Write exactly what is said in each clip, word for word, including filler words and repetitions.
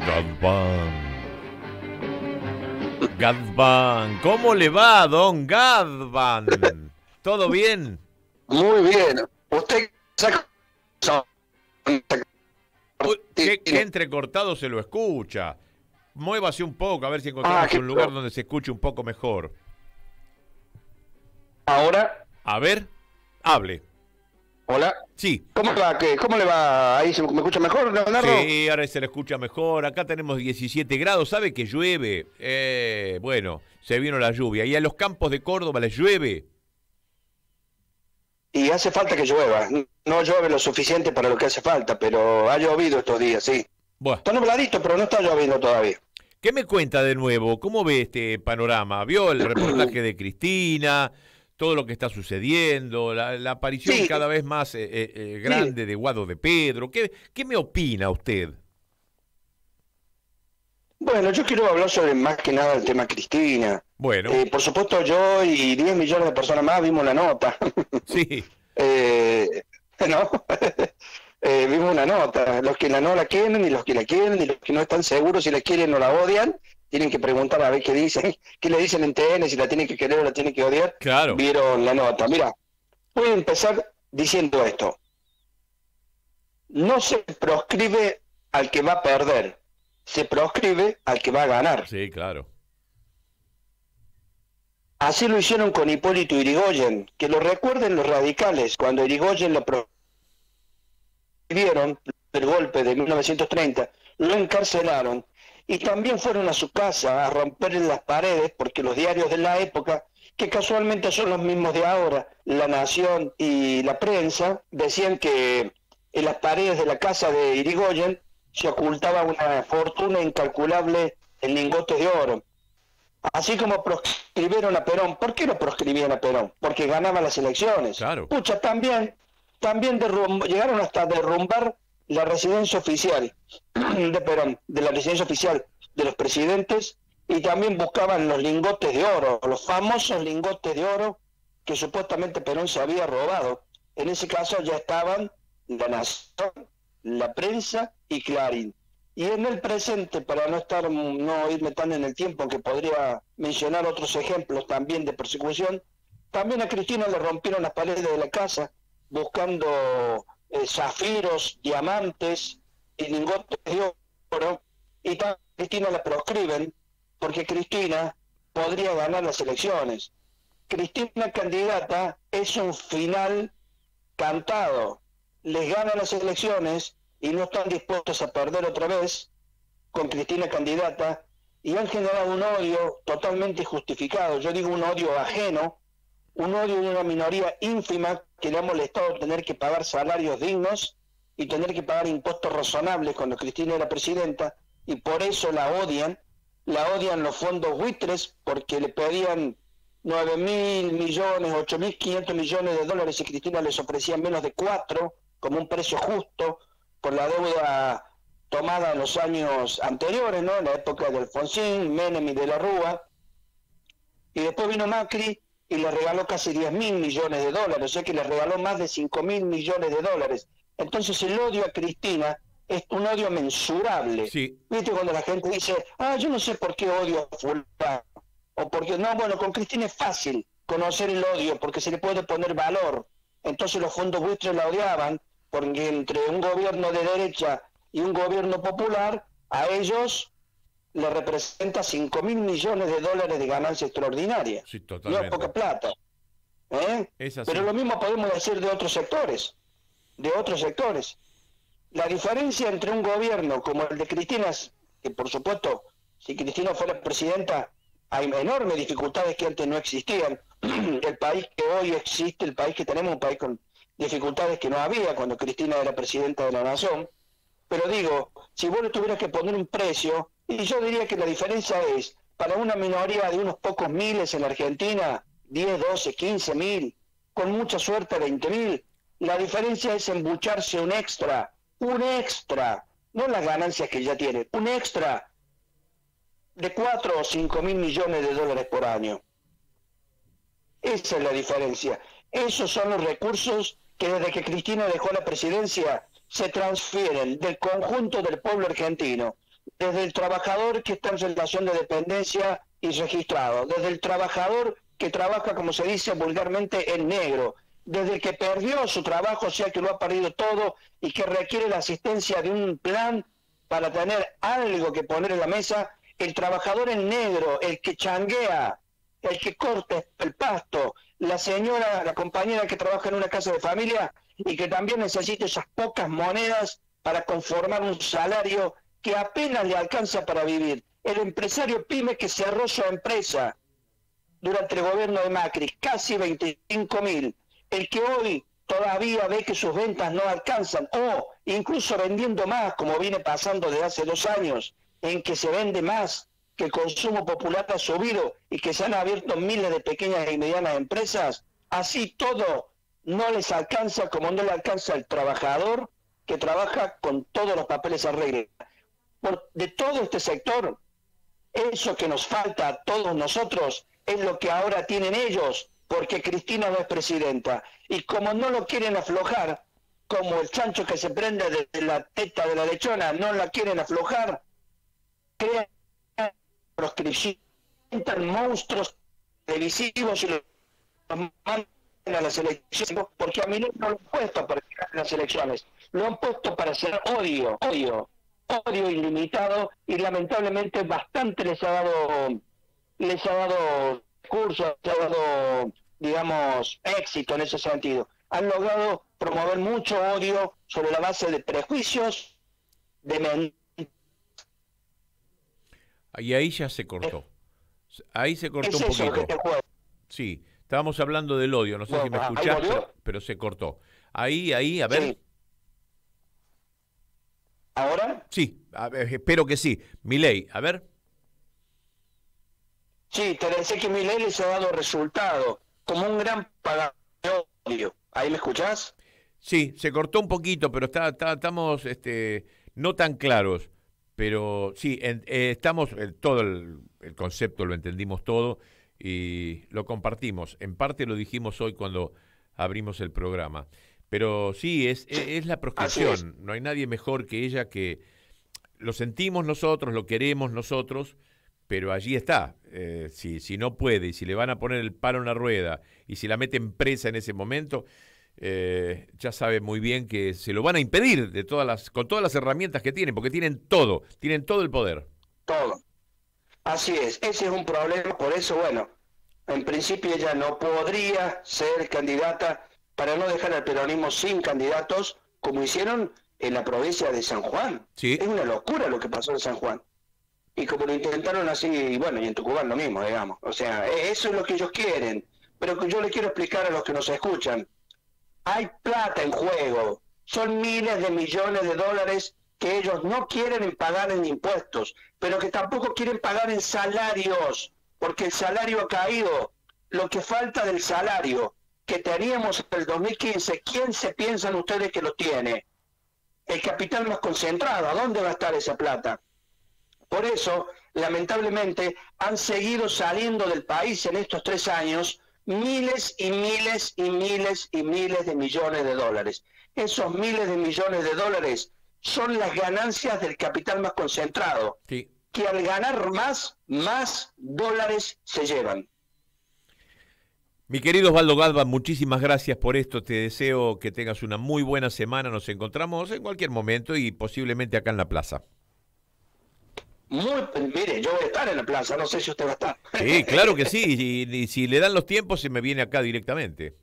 Gadban. Gadban, ¿cómo le va, don Gadban? ¿Todo bien? Muy bien. Usted saca... Qué, qué entrecortado se lo escucha. Muévase un poco, a ver si encontramos ah, un lugar donde se escuche un poco mejor. Ahora... A ver, hable. Hola. Sí. ¿Cómo le va? ¿Qué? ¿Cómo le va? ¿Ahí se me escucha mejor, Leonardo? Sí, ahora se le escucha mejor. Acá tenemos diecisiete grados. ¿Sabe que llueve? Eh, bueno, se vino la lluvia. ¿Y a los campos de Córdoba les llueve? Y hace falta que llueva. No llueve lo suficiente para lo que hace falta, pero ha llovido estos días, sí. Bueno. Está nubladito, pero no está lloviendo todavía. ¿Qué me cuenta de nuevo? ¿Cómo ve este panorama? ¿Vio el reportaje de Cristina? Todo lo que está sucediendo, la, la aparición sí. cada vez más eh, eh, grande sí. de Guado de Pedro. ¿Qué, ¿Qué me opina usted? Bueno, yo quiero hablar sobre más que nada el tema Cristina. Bueno. Eh, por supuesto, yo y diez millones de personas más vimos la nota. Sí. eh, ¿no? eh, vimos una nota. Los que la no la quieren y los que la quieren y los que no están seguros si la quieren o la odian. Tienen que preguntar a ver qué dicen, qué le dicen en T N, si la tienen que querer o la tienen que odiar. Claro. Vieron la nota. Mira, voy a empezar diciendo esto. No se proscribe al que va a perder, se proscribe al que va a ganar. Sí, claro. Así lo hicieron con Hipólito Yrigoyen, que lo recuerden los radicales, cuando Yrigoyen lo proscribieron del golpe de mil novecientos treinta, lo encarcelaron. Y también fueron a su casa a romper las paredes, porque los diarios de la época, que casualmente son los mismos de ahora, La Nación y la prensa, decían que en las paredes de la casa de Yrigoyen se ocultaba una fortuna incalculable en lingotes de oro. Así como proscribieron a Perón. ¿Por qué lo proscribían a Perón? Porque ganaba las elecciones. Claro. Pucha, también, también llegaron hasta derrumbar la residencia oficial de Perón, de la residencia oficial de los presidentes, y también buscaban los lingotes de oro, los famosos lingotes de oro que supuestamente Perón se había robado. En ese caso ya estaban La Nación, la prensa y Clarín. Y en el presente, para no estar no irme tan en el tiempo, que podría mencionar otros ejemplos también de persecución, también a Cristina le rompieron las paredes de la casa buscando... Eh, zafiros, diamantes y lingotes de oro, y a Cristina la proscriben porque Cristina podría ganar las elecciones. Cristina candidata es un final cantado. Les ganan las elecciones y no están dispuestos a perder otra vez con Cristina candidata, y han generado un odio totalmente injustificado. Yo digo un odio ajeno, un odio de una minoría ínfima que le ha molestado tener que pagar salarios dignos y tener que pagar impuestos razonables cuando Cristina era presidenta, y por eso la odian, la odian los fondos buitres, porque le pedían nueve mil millones, ocho mil quinientos millones de dólares y Cristina les ofrecía menos de cuatro, como un precio justo, por la deuda tomada en los años anteriores, ¿no? En la época de Alfonsín, Menem y de la Rúa. Y después vino Macri y le regaló casi diez mil millones de dólares, o sea que le regaló más de cinco mil millones de dólares. Entonces el odio a Cristina es un odio mensurable. Sí. ¿Viste cuando la gente dice, ah, yo no sé por qué odio a fulano? O porque, no, bueno, con Cristina es fácil conocer el odio, porque se le puede poner valor. Entonces los fondos buitres la odiaban, porque entre un gobierno de derecha y un gobierno popular, a ellos... le representa cinco mil millones de dólares de ganancia extraordinaria. Sí, totalmente. No es poca plata. ¿Eh? Es así. Pero lo mismo podemos decir de otros sectores. De otros sectores. La diferencia entre un gobierno como el de Cristina, que por supuesto, si Cristina fuera presidenta, hay enormes dificultades que antes no existían. El país que hoy existe, el país que tenemos, un país con dificultades que no había cuando Cristina era presidenta de la Nación. Pero digo, si vos le tuvieras que poner un precio... Y yo diría que la diferencia es, para una minoría de unos pocos miles en la Argentina, diez, doce, quince mil, con mucha suerte veinte mil, la diferencia es embucharse un extra, un extra, no las ganancias que ya tiene, un extra de cuatro o cinco mil millones de dólares por año. Esa es la diferencia. Esos son los recursos que desde que Cristina dejó la presidencia se transfieren del conjunto del pueblo argentino, desde el trabajador que está en relación de dependencia y registrado, desde el trabajador que trabaja, como se dice vulgarmente, en negro, desde el que perdió su trabajo, o sea que lo ha perdido todo y que requiere la asistencia de un plan para tener algo que poner en la mesa, el trabajador en negro, el que changuea, el que corta el pasto, la señora, la compañera que trabaja en una casa de familia y que también necesita esas pocas monedas para conformar un salario que apenas le alcanza para vivir. El empresario pyme que cerró su empresa durante el gobierno de Macri, casi veinticinco mil. El que hoy todavía ve que sus ventas no alcanzan, o incluso vendiendo más, como viene pasando desde hace dos años, en que se vende más, que el consumo popular ha subido y que se han abierto miles de pequeñas y medianas empresas, así todo no les alcanza como no le alcanza el trabajador que trabaja con todos los papeles a regla. Por, de todo este sector, eso que nos falta a todos nosotros es lo que ahora tienen ellos, porque Cristina no es presidenta. Y como no lo quieren aflojar, como el chancho que se prende de la teta de la lechona, no la quieren aflojar, crean proscripción, entran monstruos televisivos y los mandan a las elecciones, porque a mí no lo han puesto para las elecciones, lo han puesto para hacer odio, odio. odio ilimitado, y lamentablemente bastante les ha dado les ha dado recursos, les ha dado, digamos, éxito en ese sentido. Han logrado promover mucho odio sobre la base de prejuicios, de mentiras. Y ahí ya se cortó. Ahí se cortó un poquito. Sí, estábamos hablando del odio, no sé si me escuchaste, pero, pero se cortó. Ahí, ahí, a ver... ¿Ahora? Sí, a ver, espero que sí. Milei, a ver. Sí, te decía que Milei les ha dado resultado, como un gran pagador de odio. ¿Ahí me escuchás? Sí, se cortó un poquito, pero está, está, estamos este, no tan claros. Pero sí, en, eh, estamos, eh, todo el, el concepto lo entendimos todo y lo compartimos. En parte lo dijimos hoy cuando abrimos el programa. Pero sí, es, es, es la proscripción. No hay nadie mejor que ella, que lo sentimos nosotros, lo queremos nosotros, pero allí está. Eh, si, si no puede, y si le van a poner el palo en la rueda, y si la meten presa en ese momento, eh, ya sabe muy bien que se lo van a impedir de todas las, con todas las herramientas que tienen, porque tienen todo, tienen todo el poder. Todo. Así es. Ese es un problema. Por eso, bueno, en principio ella no podría ser candidata, para no dejar al peronismo sin candidatos, como hicieron en la provincia de San Juan. Sí. Es una locura lo que pasó en San Juan. Y como lo intentaron así, y bueno, y en Tucumán lo mismo, digamos. O sea, eso es lo que ellos quieren. Pero yo le quiero explicar a los que nos escuchan. Hay plata en juego. Son miles de millones de dólares que ellos no quieren pagar en impuestos, pero que tampoco quieren pagar en salarios, porque el salario ha caído. Lo que falta del salario que teníamos en el dos mil quince, ¿quién se piensan ustedes que lo tiene? El capital más concentrado, ¿a dónde va a estar esa plata? Por eso, lamentablemente, han seguido saliendo del país en estos tres años miles y miles y miles y miles de millones de dólares. Esos miles de millones de dólares son las ganancias del capital más concentrado, sí, que al ganar más, más dólares se llevan. Mi querido Osvaldo Gadban, muchísimas gracias por esto. Te deseo que tengas una muy buena semana. Nos encontramos en cualquier momento y posiblemente acá en la plaza. Muy, mire, yo voy a estar en la plaza, no sé si usted va a estar. Sí, claro que sí. Y, y si le dan los tiempos, se me viene acá directamente.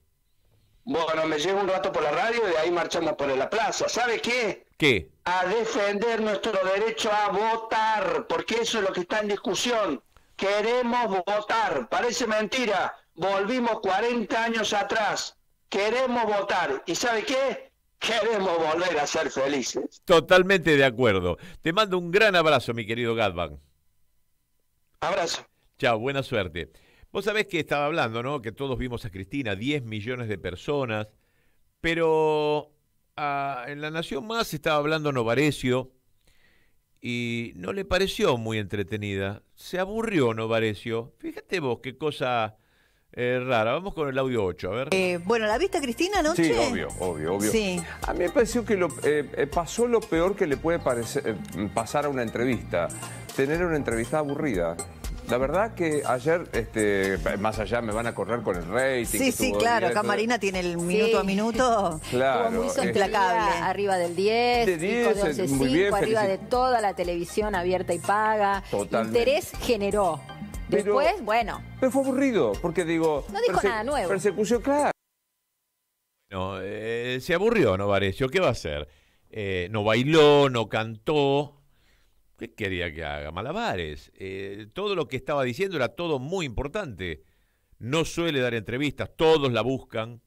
Bueno, me llevo un rato por la radio y de ahí marchamos por la plaza. ¿Sabe qué? ¿Qué? A defender nuestro derecho a votar, porque eso es lo que está en discusión. Queremos votar. Parece mentira. Volvimos cuarenta años atrás. Queremos votar. ¿Y sabe qué? Queremos volver a ser felices. Totalmente de acuerdo. Te mando un gran abrazo, mi querido Gadban. Abrazo. Chao, buena suerte. Vos sabés que estaba hablando, ¿no? Que todos vimos a Cristina, diez millones de personas. Pero a, en La Nación Más estaba hablando Novaresio y no le pareció muy entretenida. Se aburrió Novaresio. Fíjate vos qué cosa... Eh, rara, vamos con el audio ocho, a ver. Eh, bueno, ¿la viste a Cristina anoche? Sí, obvio, obvio, obvio. Sí. A mí me pareció que lo, eh, pasó lo peor que le puede parecer, eh, pasar a una entrevista, tener una entrevista aburrida. La verdad que ayer, este, más allá me van a correr con el rating. Sí, sí, claro, acá Marina tiene el minuto sí. a minuto. Claro. Estuvo muy implacable. Este, arriba del diez, de diez, muy bien, arriba de toda la televisión abierta y paga. Totalmente. Interés generó. Después, pero, bueno. Pero fue aburrido, porque digo... No dijo nada nuevo. Persecución, claro. No, eh, se aburrió Novaresio, ¿qué va a hacer? Eh, no bailó, no cantó... ¿Qué quería que haga? Malabares. Eh, todo lo que estaba diciendo era todo muy importante. No suele dar entrevistas, todos la buscan.